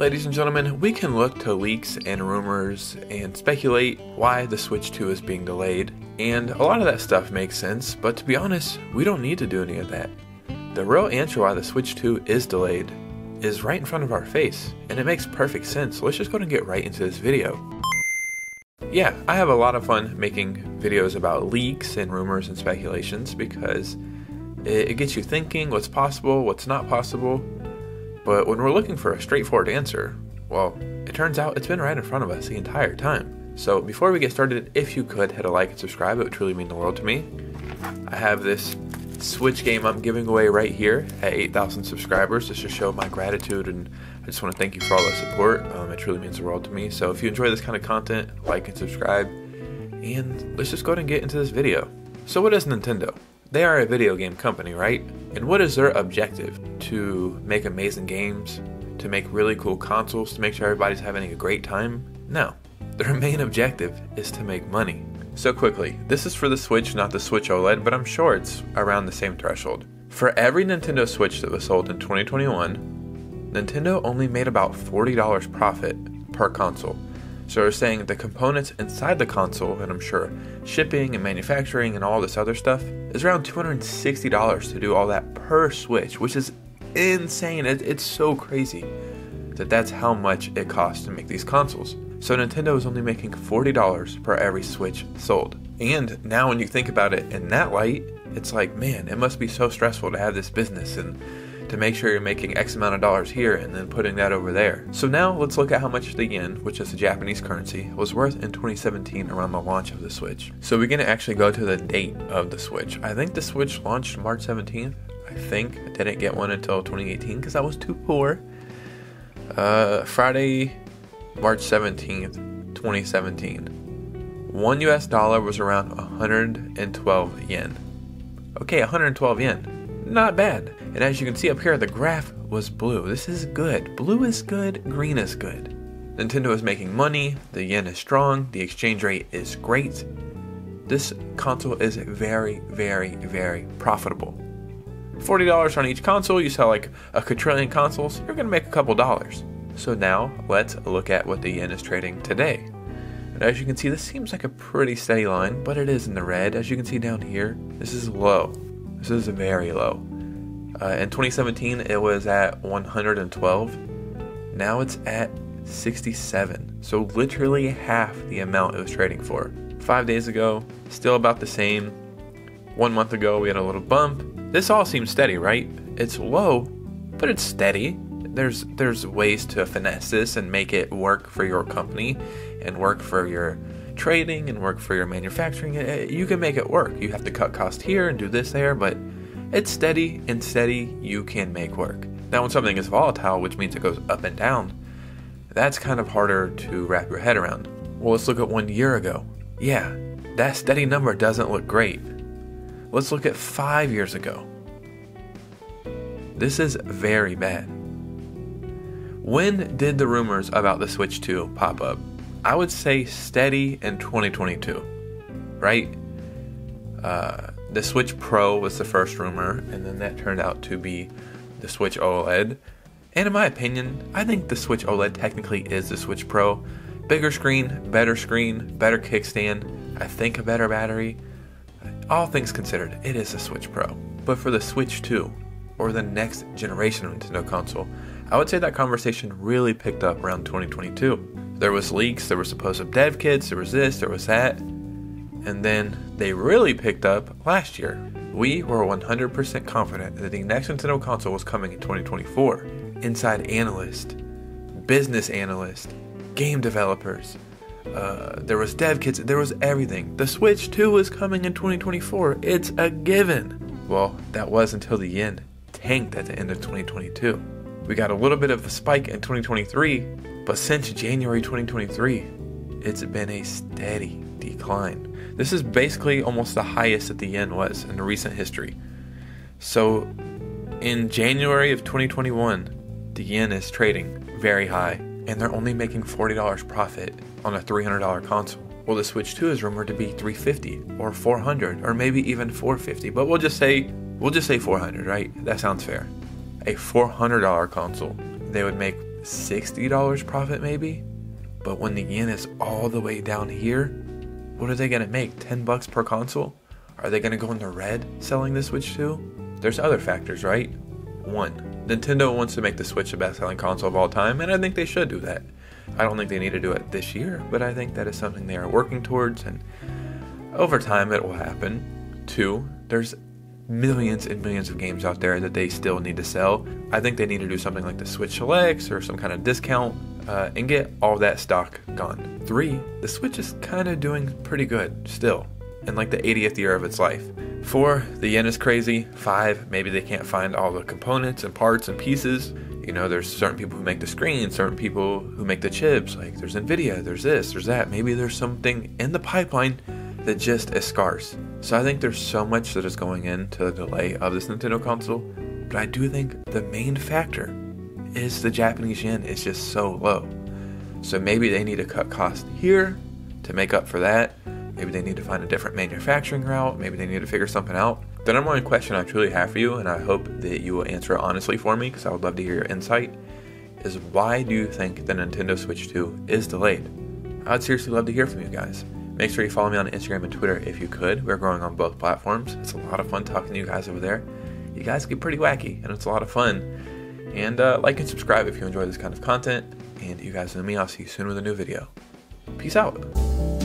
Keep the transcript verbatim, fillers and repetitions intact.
Ladies and gentlemen, we can look to leaks and rumors and speculate why the Switch two is being delayed, and a lot of that stuff makes sense, but to be honest, we don't need to do any of that. The real answer why the Switch two is delayed is right in front of our face, and it makes perfect sense, so let's just go ahead and get right into this video. Yeah, I have a lot of fun making videos about leaks and rumors and speculations because it gets you thinking what's possible, what's not possible. But when we're looking for a straightforward answer, well, it turns out it's been right in front of us the entire time. So before we get started, if you could hit a like and subscribe, it would truly mean the world to me. I have this Switch game I'm giving away right here at eight thousand subscribers just to show my gratitude, and I just want to thank you for all the support. Um, it truly means the world to me. So if you enjoy this kind of content, like and subscribe, and let's just go ahead and get into this video. So what is Nintendo? They are a video game company, right? And what is their objective? To make amazing games, to make really cool consoles, to make sure everybody's having a great time? No, their main objective is to make money. So quickly, this is for the Switch, not the Switch OLED, but I'm sure it's around the same threshold. For every Nintendo Switch that was sold in twenty twenty-one, Nintendo only made about forty dollars profit per console. So they're saying the components inside the console, and I'm sure shipping and manufacturing and all this other stuff, is around two hundred sixty dollars to do all that per Switch, which is insane. It, it's so crazy that that's how much it costs to make these consoles. So Nintendo is only making forty dollars per every Switch sold. And now when you think about it in that light, it's like, man, it must be so stressful to have this business and to make sure you're making X amount of dollars here and then putting that over there. So now let's look at how much the yen, which is the Japanese currency, was worth in twenty seventeen around the launch of the Switch. So we can actually go to the date of the Switch. I think the Switch launched March seventeenth. I think I didn't get one until twenty eighteen because I was too poor. Uh, Friday, March seventeenth, twenty seventeen. One U S dollar was around one hundred twelve yen. Okay, one hundred twelve yen, not bad. And as you can see up here, the graph was blue. This is good. Blue is good, green is good. Nintendo is making money, the yen is strong, the exchange rate is great. This console is very, very, very profitable. forty dollars on each console, you sell like a quadrillion consoles, you're gonna make a couple dollars. So now let's look at what the yen is trading today. And as you can see, this seems like a pretty steady line, but it is in the red. As you can see down here, this is low. This is very low. Uh, in twenty seventeen, it was at one hundred twelve. Now it's at sixty-seven. So literally half the amount it was trading for. Five days ago, still about the same. One month ago, we had a little bump. This all seems steady, right? It's low, but it's steady. There's there's ways to finesse this and make it work for your company and work for your trading and work for your manufacturing. You can make it work. You have to cut cost here and do this there, but it's steady and steady, you can make work. Now when something is volatile, which means it goes up and down, that's kind of harder to wrap your head around. Well, let's look at one year ago. Yeah, that steady number doesn't look great. Let's look at five years ago. This is very bad. When did the rumors about the Switch two pop up? I would say steady in twenty twenty-two, right? Uh, the Switch Pro was the first rumor, and then that turned out to be the Switch OLED. And in my opinion, I think the Switch OLED technically is the Switch Pro. Bigger screen, better screen, better kickstand, I think a better battery. All things considered, it is the Switch Pro. But for the Switch two, or the next generation of Nintendo console, I would say that conversation really picked up around twenty twenty-two. There was leaks, there were supposed dev kits, there was this, there was that. And then they really picked up last year. We were one hundred percent confident that the next Nintendo console was coming in twenty twenty-four. Inside analysts, business analysts, game developers, uh, there was dev kits, there was everything. The Switch two is coming in twenty twenty-four, it's a given. Well, that was until the yen tanked at the end of twenty twenty-two. We got a little bit of a spike in twenty twenty-three, but since January twenty twenty-three, it's been a steady decline. This is basically almost the highest that the yen was in recent history. So in January of twenty twenty-one, the yen is trading very high, and they're only making forty dollars profit on a three hundred dollar console. Well, the Switch two is rumored to be three hundred fifty dollars or four hundred dollars or maybe even four hundred fifty dollars, but we'll just say we'll just say four hundred dollars, right? That sounds fair. A four hundred dollar console, they would make sixty dollars profit maybe. But when the yen is all the way down here, what are they going to make? ten bucks per console? Are they going to go in the red selling the Switch two? There's other factors, right? One, Nintendo wants to make the Switch the best-selling console of all time, and I think they should do that. I don't think they need to do it this year, but I think that is something they are working towards, and over time it will happen. Two, there's millions and millions of games out there that they still need to sell. I think they need to do something like the Switch Selects or some kind of discount uh, and get all that stock gone. Three, the Switch is kind of doing pretty good still in like the eightieth year of its life. Four, the yen is crazy. Five, maybe they can't find all the components and parts and pieces. You know, there's certain people who make the screen, certain people who make the chips. Like there's Nvidia, there's this, there's that. Maybe there's something in the pipeline that just is scarce. So I think there's so much that is going into the delay of this Nintendo console, but I do think the main factor is the Japanese yen is just so low. So maybe they need to cut costs here to make up for that. Maybe they need to find a different manufacturing route. Maybe they need to figure something out. The number one question I truly have for you, and I hope that you will answer it honestly for me, because I would love to hear your insight, is why do you think the Nintendo Switch two is delayed? I'd seriously love to hear from you guys. Make sure you follow me on Instagram and Twitter if you could. We're growing on both platforms. It's a lot of fun talking to you guys over there. You guys get pretty wacky, and it's a lot of fun. And uh, like and subscribe if you enjoy this kind of content. And you guys know me. I'll see you soon with a new video. Peace out.